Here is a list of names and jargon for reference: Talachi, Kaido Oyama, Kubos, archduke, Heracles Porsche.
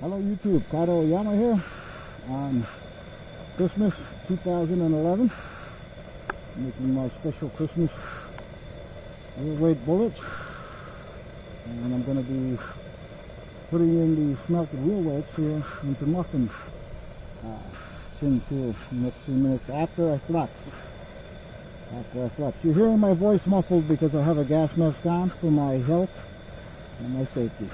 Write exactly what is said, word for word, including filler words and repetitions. Hello YouTube, Kaido Oyama here on Christmas two thousand eleven, making my special Christmas overweight bullets, and I'm going to be putting in the smelted wheel weights here into muffins uh, since here in the next few minutes after I flex. After I flex. You're hearing my voice muffled because I have a gas mask on for my health and my safety.